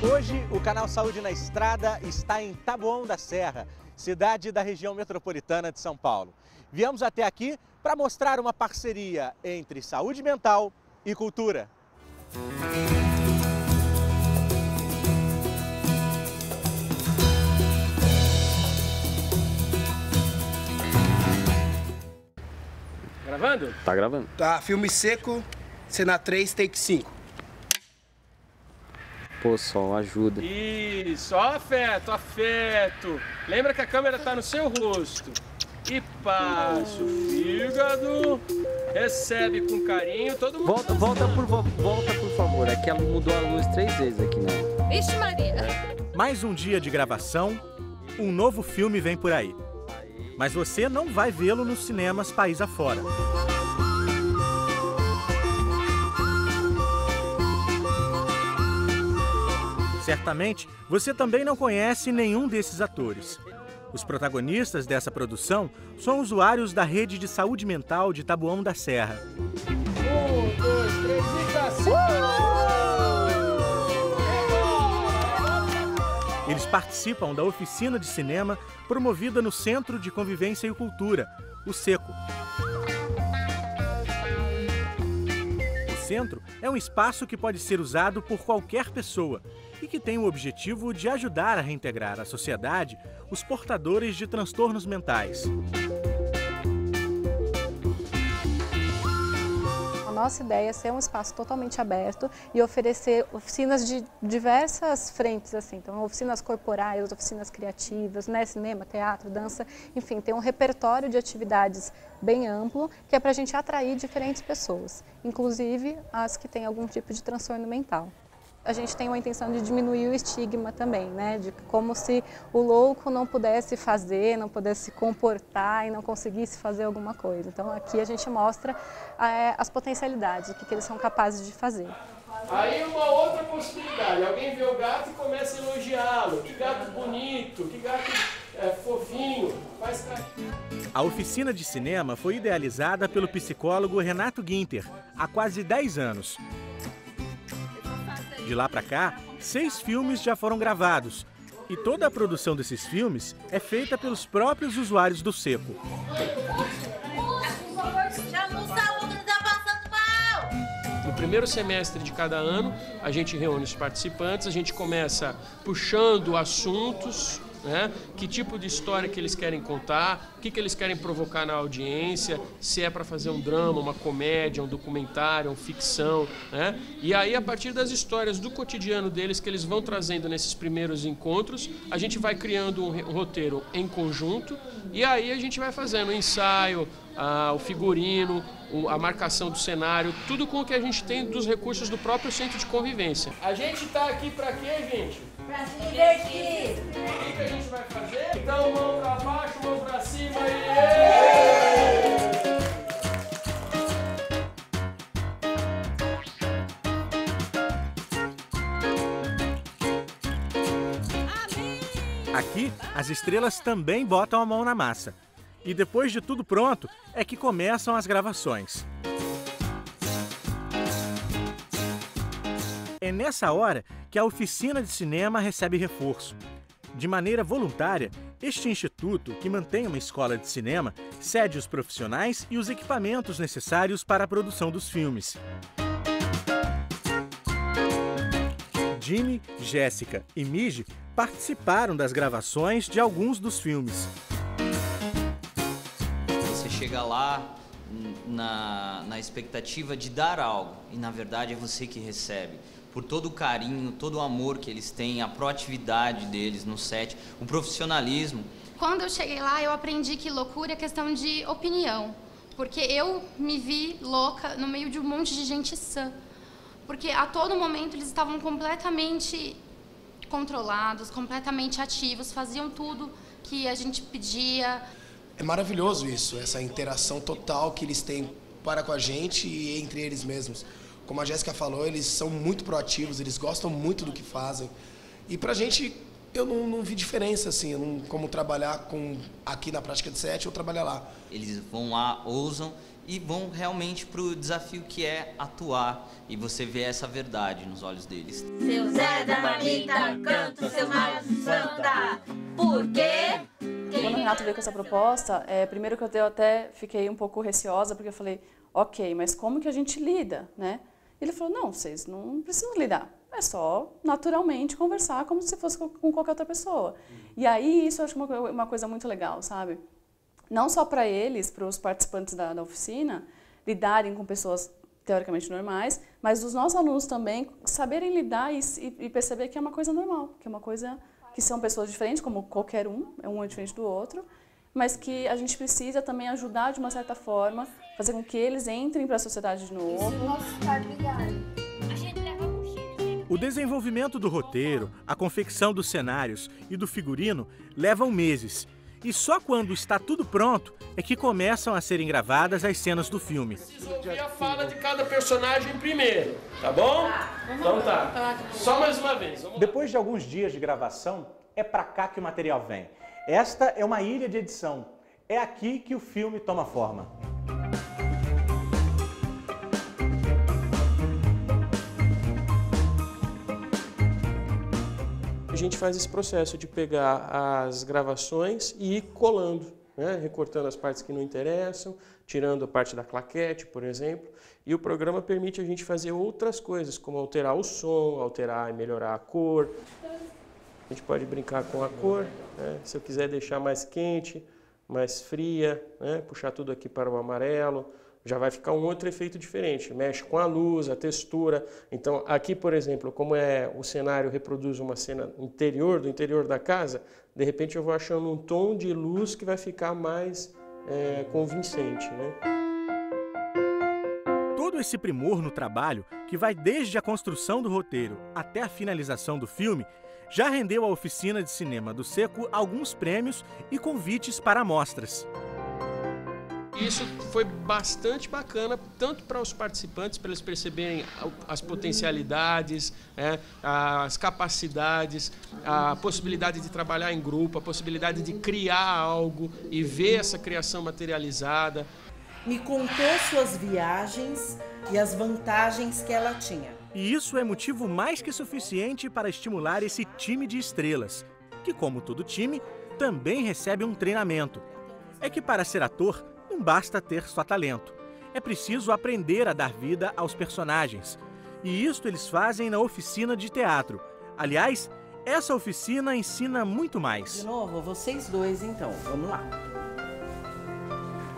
Hoje, o Canal Saúde na Estrada está em Taboão da Serra, cidade da região metropolitana de São Paulo. Viemos até aqui para mostrar uma parceria entre saúde mental e cultura. Gravando? Tá gravando. Tá, filme Seco, cena 3, take 5. Pô, Sol, ajuda. Isso, ó, afeto, afeto. Lembra que a câmera tá no seu rosto. E passa o fígado, recebe com carinho, todo mundo... Volta, por favor, é que ela mudou a luz 3 vezes aqui, não. Vixe Maria! Mais um dia de gravação, um novo filme vem por aí. Mas você não vai vê-lo nos cinemas país afora. Certamente, você também não conhece nenhum desses atores. Os protagonistas dessa produção são usuários da Rede de Saúde Mental de Taboão da Serra. 1, 2, 3 e 4. Eles participam da oficina de cinema promovida no Centro de Convivência e Cultura, o CECO. O centro é um espaço que pode ser usado por qualquer pessoa e que tem o objetivo de ajudar a reintegrar à sociedade os portadores de transtornos mentais. A nossa ideia é ser um espaço totalmente aberto e oferecer oficinas de diversas frentes, assim, então oficinas corporais, oficinas criativas, né, cinema, teatro, dança, enfim, tem um repertório de atividades bem amplo que é para a gente atrair diferentes pessoas, inclusive as que têm algum tipo de transtorno mental. A gente tem uma intenção de diminuir o estigma também, né? De como se o louco não pudesse fazer, não pudesse se comportar e não conseguisse fazer alguma coisa. Então aqui a gente mostra as potencialidades, o que eles são capazes de fazer. Aí uma outra possibilidade, alguém vê o gato e começa a elogiá-lo. Que gato bonito, que gato fofinho, faz carinho. A oficina de cinema foi idealizada pelo psicólogo Renato Guinter há quase 10 anos. De lá para cá, 6 filmes já foram gravados e toda a produção desses filmes é feita pelos próprios usuários do CECO. No primeiro semestre de cada ano, a gente reúne os participantes, a gente começa puxando assuntos, né? Que tipo de história que eles querem contar, o que, eles querem provocar na audiência, se é para fazer um drama, uma comédia, um documentário, uma ficção, né? E aí, a partir das histórias do cotidiano deles que eles vão trazendo nesses primeiros encontros, a gente vai criando um roteiro em conjunto e aí a gente vai fazendo o ensaio, o figurino, a marcação do cenário, tudo com o que a gente tem dos recursos do próprio centro de convivência. A gente está aqui para quê, gente? Para se divertir! O que a gente vai fazer? Então, mão para baixo, mão para cima e... Aqui, as estrelas também botam a mão na massa. E depois de tudo pronto, é que começam as gravações. É nessa hora que a oficina de cinema recebe reforço. De maneira voluntária, este instituto, que mantém uma escola de cinema, cede os profissionais e os equipamentos necessários para a produção dos filmes. Jimmy, Jéssica e Midge participaram das gravações de alguns dos filmes. Você chega lá na expectativa de dar algo e, na verdade, é você que recebe. Por todo o carinho, todo o amor que eles têm, a proatividade deles no set, o profissionalismo. Quando eu cheguei lá, eu aprendi que loucura é questão de opinião. Porque eu me vi louca no meio de um monte de gente sã. Porque a todo momento eles estavam completamente controlados, completamente ativos, faziam tudo que a gente pedia. É maravilhoso isso, essa interação total que eles têm para com a gente e entre eles mesmos. Como a Jéssica falou, eles são muito proativos, eles gostam muito do que fazem. E pra gente eu não vi diferença, assim, eu não, como trabalhar com, aqui na prática de 7 ou trabalhar lá. Eles vão lá, ousam e vão realmente para o desafio que é atuar, e você vê essa verdade nos olhos deles. Seu Zé da Marmita, canto seus maios de santa, por quê? Quando o Renato veio com essa proposta, primeiro que eu até fiquei um pouco receosa, porque eu falei, ok, mas como que a gente lida, né? Ele falou, não, vocês não precisam lidar, é só naturalmente conversar como se fosse com qualquer outra pessoa. E aí isso eu acho uma coisa muito legal, sabe? Não só para eles, para os participantes da oficina, lidarem com pessoas teoricamente normais, mas dos nossos alunos também saberem lidar e perceber que é uma coisa normal, que é uma coisa que são pessoas diferentes, como qualquer um é diferente do outro, mas que a gente precisa também ajudar de uma certa forma, fazer com que eles entrem para a sociedade de novo. O desenvolvimento do roteiro, a confecção dos cenários e do figurino levam meses. E só quando está tudo pronto é que começam a serem gravadas as cenas do filme. Preciso ouvir a fala de cada personagem primeiro, tá bom? Então tá. Só mais uma vez. Depois de alguns dias de gravação, é pra cá que o material vem. Esta é uma ilha de edição. É aqui que o filme toma forma. A gente faz esse processo de pegar as gravações e ir colando, né? Recortando as partes que não interessam, tirando a parte da claquete, por exemplo. E o programa permite a gente fazer outras coisas, como alterar o som, alterar e melhorar a cor. A gente pode brincar com a cor, né? Se eu quiser deixar mais quente, mais fria, né? Puxar tudo aqui para o amarelo, já vai ficar um outro efeito diferente, mexe com a luz, a textura. Então aqui, por exemplo, como é o cenário reproduz uma cena interior, do interior da casa, de repente eu vou achando um tom de luz que vai ficar mais convincente, né? Todo esse primor no trabalho, que vai desde a construção do roteiro até a finalização do filme, já rendeu à oficina de cinema do CECO alguns prêmios e convites para amostras. Isso foi bastante bacana, tanto para os participantes, para eles perceberem as potencialidades, as capacidades, a possibilidade de trabalhar em grupo, a possibilidade de criar algo e ver essa criação materializada. Me contou suas viagens e as vantagens que ela tinha. E isso é motivo mais que suficiente para estimular esse time de estrelas, que, como todo time, também recebe um treinamento. É que para ser ator, não basta ter só talento. É preciso aprender a dar vida aos personagens. E isto eles fazem na oficina de teatro. Aliás, essa oficina ensina muito mais. De novo, vocês dois então, vamos lá.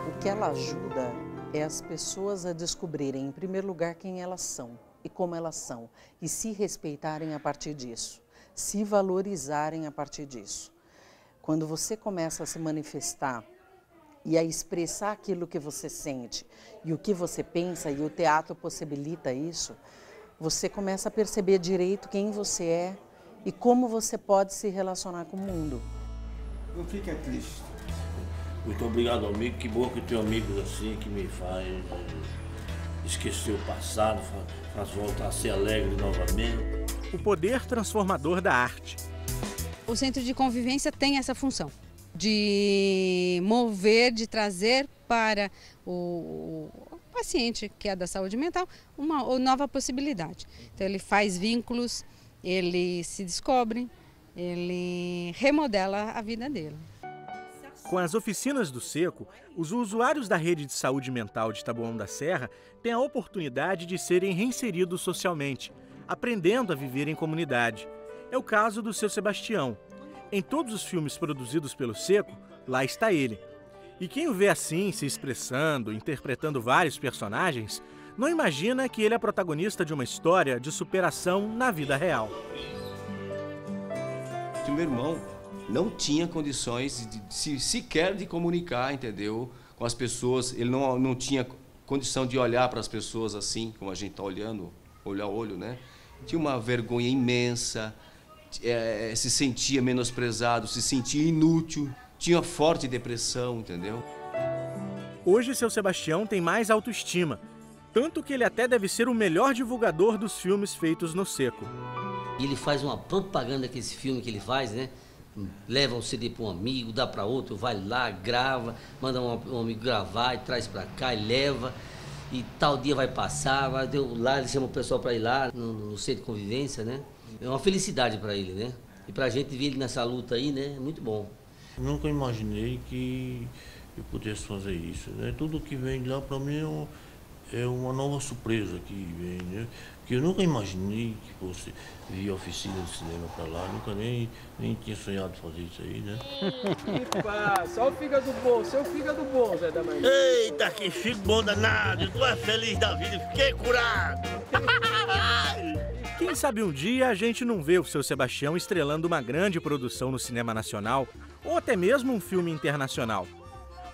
O que ela ajuda é as pessoas a descobrirem, em primeiro lugar, quem elas são e como elas são. E se respeitarem a partir disso. Se valorizarem a partir disso. Quando você começa a se manifestar e a expressar aquilo que você sente e o que você pensa, e o teatro possibilita isso, você começa a perceber direito quem você é e como você pode se relacionar com o mundo. Não fica triste. Muito obrigado, amigo. Que bom que eu tenho amigos assim que me fazem esquecer o passado, faz voltar a ser alegre novamente. O poder transformador da arte. O Centro de Convivência tem essa função de mover, de trazer para o paciente que é da saúde mental uma nova possibilidade. Então ele faz vínculos, ele se descobre, ele remodela a vida dele. Com as oficinas do CECO, os usuários da Rede de Saúde Mental de Taboão da Serra têm a oportunidade de serem reinseridos socialmente, aprendendo a viver em comunidade. É o caso do seu Sebastião. Em todos os filmes produzidos pelo CECO, lá está ele. E quem o vê assim, se expressando, interpretando vários personagens, não imagina que ele é protagonista de uma história de superação na vida real. O meu irmão não tinha condições sequer de comunicar, entendeu? Com as pessoas, ele não tinha condição de olhar para as pessoas assim, como a gente está olhando, olho a olho, né? Tinha uma vergonha imensa. Se sentia menosprezado, se sentia inútil, tinha forte depressão, entendeu? Hoje, seu Sebastião tem mais autoestima, tanto que ele até deve ser o melhor divulgador dos filmes feitos no CECO. E ele faz uma propaganda que esse filme que ele faz, né? Leva um CD para um amigo, dá para outro, vai lá, grava, manda um amigo gravar e traz para cá e leva. E tal dia vai passar, vai lá, ele chama o pessoal para ir lá, no Centro de Convivência, né? É uma felicidade para ele, né? E para a gente ver ele nessa luta aí, né? Muito bom. Nunca imaginei que eu pudesse fazer isso, né? Tudo que vem de lá para mim é uma nova surpresa que vem, né? Porque eu nunca imaginei que fosse vir a oficina de cinema para lá, nunca nem tinha sonhado fazer isso aí, né? Epa, só o fígado bom, seu fígado bom, Zé da Maria. Eita, que fígado bom danado, eu tô feliz da vida, fiquei curado. Quem sabe um dia a gente não vê o seu Sebastião estrelando uma grande produção no cinema nacional ou até mesmo um filme internacional.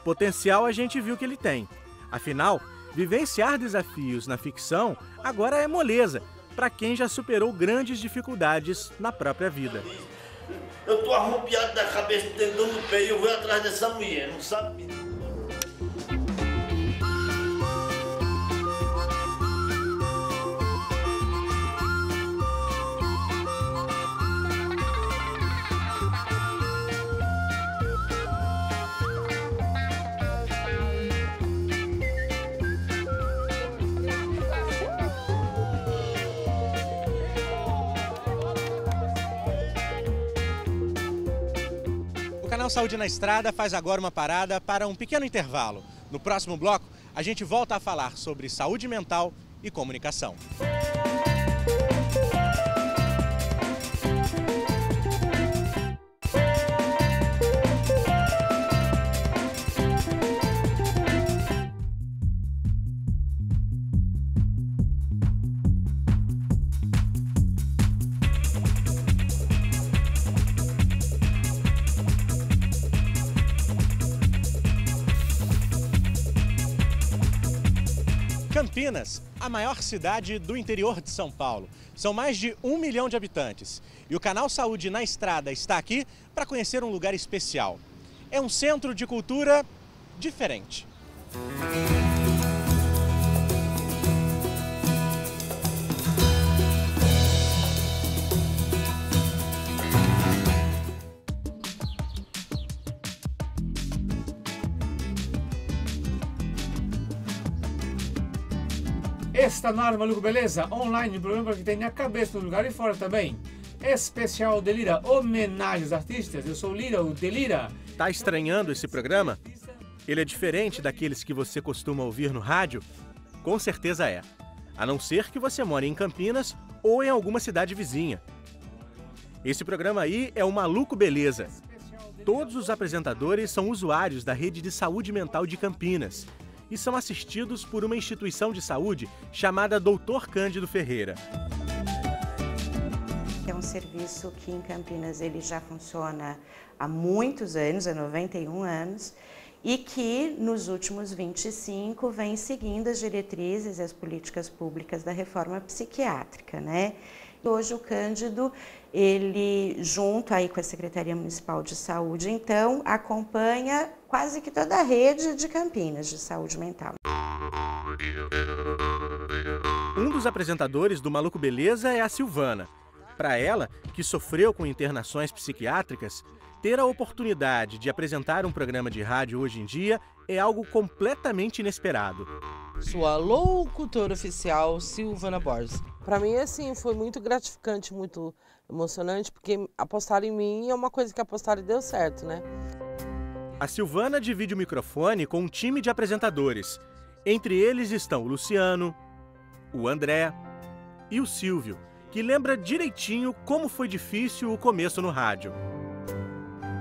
Potencial a gente viu que ele tem. Afinal, vivenciar desafios na ficção agora é moleza para quem já superou grandes dificuldades na própria vida. Eu tô arrupiado da cabeça, tendão no pé e eu vou atrás dessa mulher, não sabe? O Canal Saúde na Estrada faz agora uma parada para um pequeno intervalo. No próximo bloco, a gente volta a falar sobre saúde mental e comunicação. Campinas, a maior cidade do interior de São Paulo. São mais de 1 milhão de habitantes. E o Canal Saúde na Estrada está aqui para conhecer um lugar especial. É um centro de cultura diferente. Está no ar, Maluco Beleza? Online, um programa que tem a cabeça no lugar e fora também. Especial Delira, homenagem aos artistas. Eu sou o Lira, o Delira. Tá estranhando esse programa? Ele é diferente daqueles que você costuma ouvir no rádio? Com certeza é. A não ser que você more em Campinas ou em alguma cidade vizinha. Esse programa aí é o Maluco Beleza. Todos os apresentadores são usuários da Rede de Saúde Mental de Campinas e são assistidos por uma instituição de saúde chamada Dr. Cândido Ferreira. É um serviço que em Campinas ele já funciona há muitos anos, há 91 anos, e que nos últimos 25 vem seguindo as diretrizes e as políticas públicas da reforma psiquiátrica, né? Hoje o Cândido, ele junto aí com a Secretaria Municipal de Saúde, então acompanha quase que toda a rede de Campinas de saúde mental. Um dos apresentadores do Maluco Beleza é a Silvana. Para ela, que sofreu com internações psiquiátricas, ter a oportunidade de apresentar um programa de rádio hoje em dia é algo completamente inesperado. Sou a locutora oficial Silvana Borges. Para mim, assim, foi muito gratificante, muito emocionante, porque apostar em mim é uma coisa que apostar e deu certo, né? A Silvana divide o microfone com um time de apresentadores. Entre eles estão o Luciano, o André e o Silvio, que lembra direitinho como foi difícil o começo no rádio.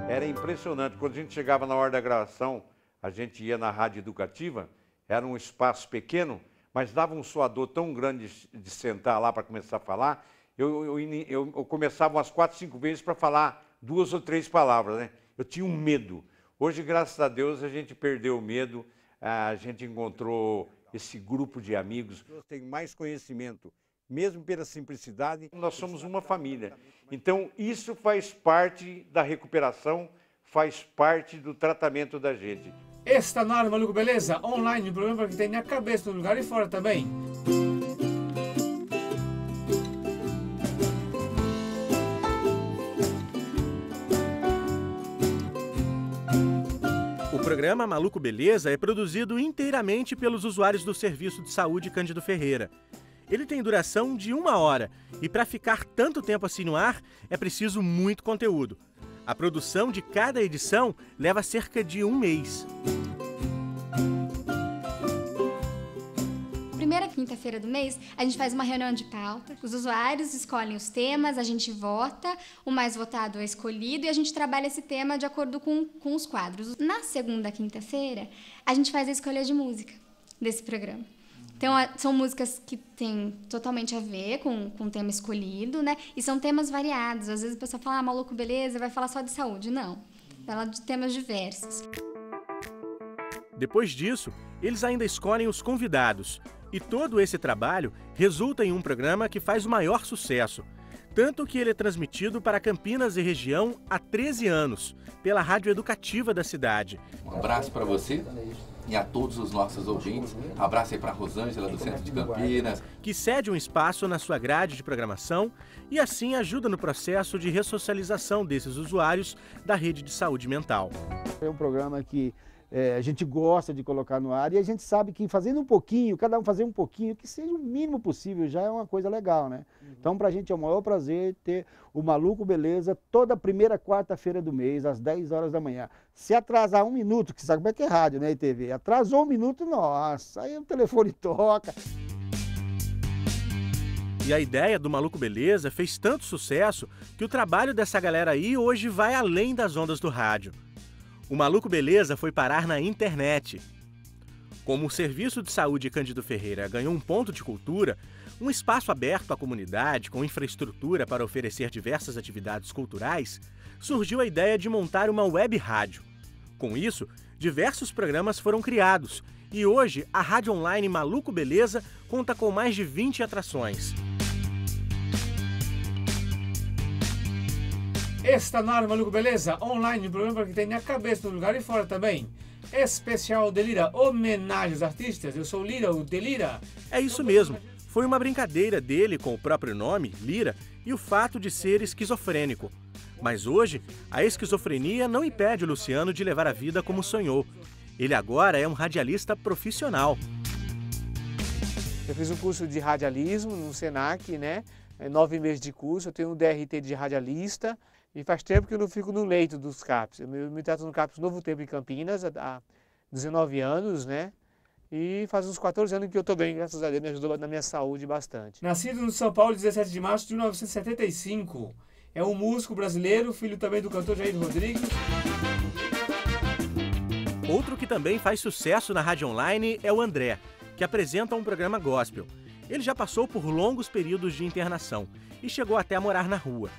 Era impressionante. Quando a gente chegava na hora da gravação, a gente ia na rádio educativa, era um espaço pequeno, mas dava um suador tão grande de sentar lá para começar a falar. Eu começava umas 4, 5 vezes para falar 2 ou 3 palavras, né? Eu tinha um medo. Hoje, graças a Deus, a gente perdeu o medo, a gente encontrou esse grupo de amigos. Tem mais conhecimento, mesmo pela simplicidade. Nós somos uma família. Então, isso faz parte da recuperação, faz parte do tratamento da gente. Está no ar, Maluco Beleza? Online, um programa que tem a cabeça no lugar e fora também. programa Maluco Beleza é produzido inteiramente pelos usuários do Serviço de Saúde Cândido Ferreira. Ele tem duração de 1 hora e para ficar tanto tempo assim no ar é preciso muito conteúdo. A produção de cada edição leva cerca de 1 mês. Primeira quinta-feira do mês, a gente faz uma reunião de pauta, os usuários escolhem os temas, a gente vota, o mais votado é escolhido e a gente trabalha esse tema de acordo com os quadros. Na segunda quinta-feira, a gente faz a escolha de música desse programa. Então, são músicas que têm totalmente a ver com o tema escolhido, né? E são temas variados. Às vezes a pessoa fala, ah, Maluco Beleza, vai falar só de saúde. Não, fala de temas diversos. Depois disso, eles ainda escolhem os convidados. E todo esse trabalho resulta em um programa que faz o maior sucesso. Tanto que ele é transmitido para Campinas e região há 13 anos, pela rádio educativa da cidade. Um abraço para você e a todos os nossos ouvintes. Abraço aí para a Rosângela, do Centro de Campinas. Que cede um espaço na sua grade de programação e assim ajuda no processo de ressocialização desses usuários da rede de saúde mental. É um programa que a gente gosta de colocar no ar e a gente sabe que fazendo um pouquinho, cada um fazer um pouquinho, que seja o mínimo possível, já é uma coisa legal, né? Então, pra gente é o maior prazer ter o Maluco Beleza toda primeira quarta-feira do mês, às 10 horas da manhã. Se atrasar 1 minuto, que sabe como é que é rádio, né, e TV? Atrasou 1 minuto, nossa, aí o telefone toca. E a ideia do Maluco Beleza fez tanto sucesso que o trabalho dessa galera aí hoje vai além das ondas do rádio. O Maluco Beleza foi parar na internet. Como o Serviço de Saúde Cândido Ferreira ganhou um ponto de cultura, um espaço aberto à comunidade, com infraestrutura para oferecer diversas atividades culturais, surgiu a ideia de montar uma web rádio. Com isso, diversos programas foram criados e hoje a rádio online Maluco Beleza conta com mais de 20 atrações. Está na hora, Maluco Beleza? Online, um programa que tem na cabeça, no lugar e fora também. Especial de Lira, homenagem aos artistas. Eu sou Lira, o de Lira. É isso mesmo. Foi uma brincadeira dele com o próprio nome, Lira, e o fato de ser esquizofrênico. Mas hoje, a esquizofrenia não impede o Luciano de levar a vida como sonhou. Ele agora é um radialista profissional. Eu fiz um curso de radialismo no SENAC, né? 9 meses de curso, eu tenho um DRT de radialista. E faz tempo que eu não fico no leito dos CAPS. Eu me trato no CAPS Novo Tempo em Campinas, há 19 anos, né? E faz uns 14 anos que eu tô bem, graças a Deus, me ajudou na minha saúde bastante. Nascido no São Paulo, 17 de março de 1975. É um músico brasileiro, filho também do cantor Jair Rodrigues. Outro que também faz sucesso na rádio online é o André, que apresenta um programa gospel. Ele já passou por longos períodos de internação e chegou até a morar na rua.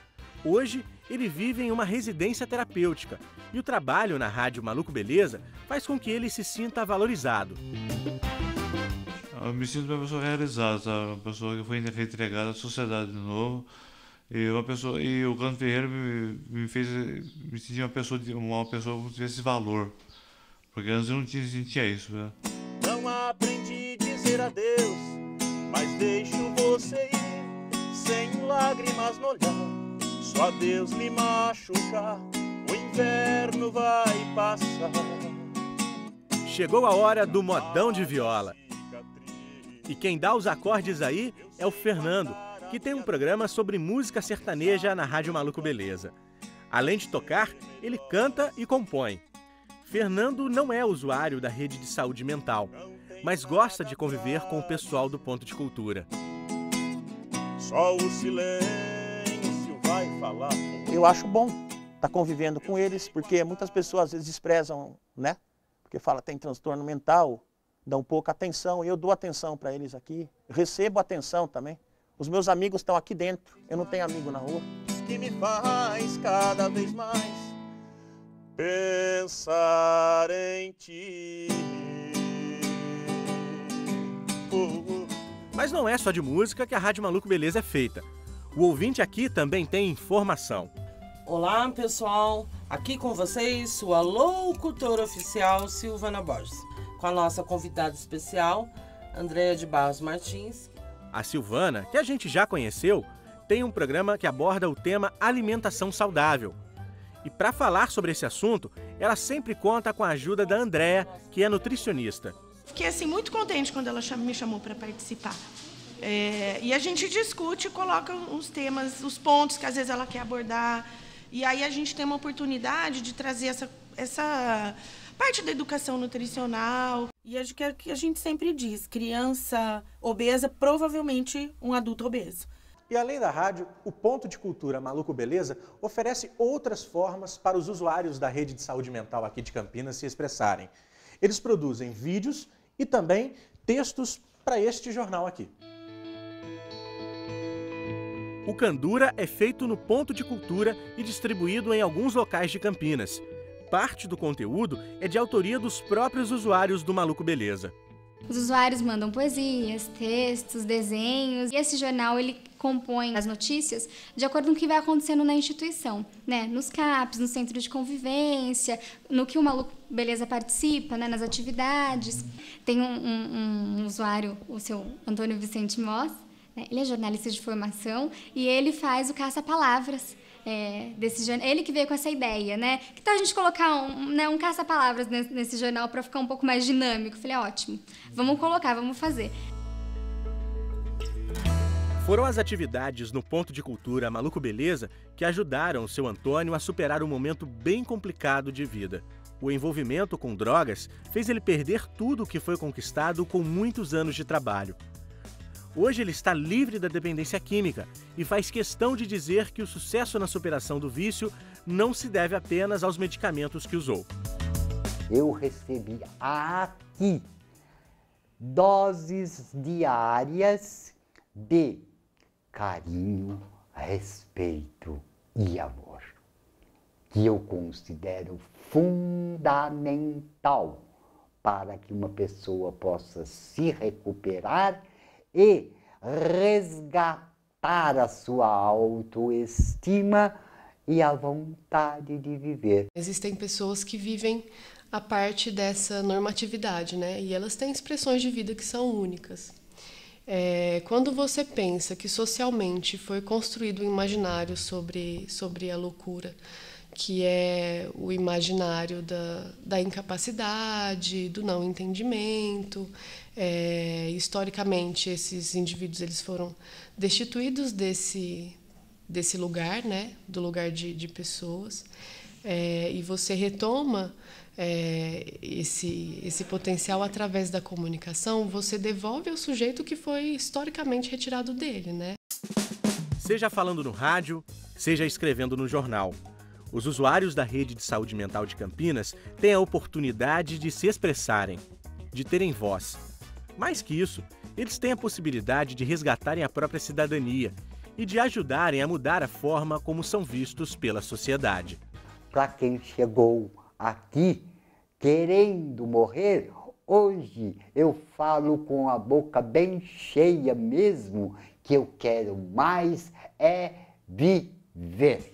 Hoje, ele vive em uma residência terapêutica e o trabalho na rádio Maluco Beleza faz com que ele se sinta valorizado. Eu me sinto uma pessoa realizada, sabe? Uma pessoa que foi entregada à sociedade de novo. E o Cândido Ferreira me fez me sentir uma pessoa que tivesse valor, porque antes eu não sentia isso, né? Não aprendi a dizer adeus, mas deixo você ir sem lágrimas no olhar. Só Deus me machucar, o inverno vai passar. Chegou a hora do modão de viola. E quem dá os acordes aí é o Fernando, que tem um programa sobre música sertaneja na Rádio Maluco Beleza. Além de tocar, ele canta e compõe. Fernando não é usuário da rede de saúde mental, mas gosta de conviver com o pessoal do ponto de cultura. Só o silêncio. Eu acho bom estar convivendo com eles, porque muitas pessoas às vezes desprezam, né? Porque fala tem transtorno mental, dão pouca atenção, e eu dou atenção para eles aqui, recebo atenção também. Os meus amigos estão aqui dentro, eu não tenho amigo na rua. Que me faz cada vez mais pensar em ti. Mas não é só de música que a Rádio Maluco Beleza é feita. O ouvinte aqui também tem informação. Olá, pessoal. Aqui com vocês, sua locutora oficial, Silvana Borges. Com a nossa convidada especial, Andreia de Barros Martins. A Silvana, que a gente já conheceu, tem um programa que aborda o tema alimentação saudável. E para falar sobre esse assunto, ela sempre conta com a ajuda da Andreia, que é nutricionista. Fiquei assim, muito contente quando ela me chamou para participar. E a gente discute, coloca os temas, os pontos que às vezes ela quer abordar. E aí a gente tem uma oportunidade de trazer essa parte da educação nutricional. E acho que a gente sempre diz, criança obesa, provavelmente um adulto obeso. E além da rádio, o Ponto de Cultura Maluco Beleza oferece outras formas para os usuários da rede de saúde mental aqui de Campinas se expressarem. Eles produzem vídeos e também textos para este jornal aqui. O Candura é feito no Ponto de Cultura e distribuído em alguns locais de Campinas. Parte do conteúdo é de autoria dos próprios usuários do Maluco Beleza. Os usuários mandam poesias, textos, desenhos. E esse jornal, ele compõe as notícias de acordo com o que vai acontecendo na instituição, né? Nos CAPS, no Centro de Convivência, no que o Maluco Beleza participa, né? Nas atividades. Tem um usuário, o seu Antônio Vicente Mossa, né? Ele é jornalista de formação e ele faz o caça-palavras. Ele que veio com essa ideia, né? Que tal a gente colocar um caça-palavras nesse jornal para ficar um pouco mais dinâmico? Falei, ótimo, vamos colocar, vamos fazer. Foram as atividades no Ponto de Cultura Maluco Beleza que ajudaram o seu Antônio a superar um momento bem complicado de vida. O envolvimento com drogas fez ele perder tudo o que foi conquistado com muitos anos de trabalho. Hoje ele está livre da dependência química e faz questão de dizer que o sucesso na superação do vício não se deve apenas aos medicamentos que usou. Eu recebi aqui doses diárias de carinho, respeito e amor, que eu considero fundamental para que uma pessoa possa se recuperar e resgatar a sua autoestima e a vontade de viver. Existem pessoas que vivem a parte dessa normatividade, né? E elas têm expressões de vida que são únicas. Quando você pensa que socialmente foi construído um imaginário sobre a loucura, que é o imaginário da incapacidade, do não entendimento. Historicamente, esses indivíduos eles foram destituídos desse lugar, né? Do lugar de pessoas. E você retoma esse potencial através da comunicação, você devolve ao sujeito que foi historicamente retirado dele, né? Seja falando no rádio, seja escrevendo no jornal. Os usuários da Rede de Saúde Mental de Campinas têm a oportunidade de se expressarem, de terem voz. Mais que isso, eles têm a possibilidade de resgatarem a própria cidadania e de ajudarem a mudar a forma como são vistos pela sociedade. Para quem chegou aqui querendo morrer, hoje eu falo com a boca bem cheia mesmo que eu quero mais é viver.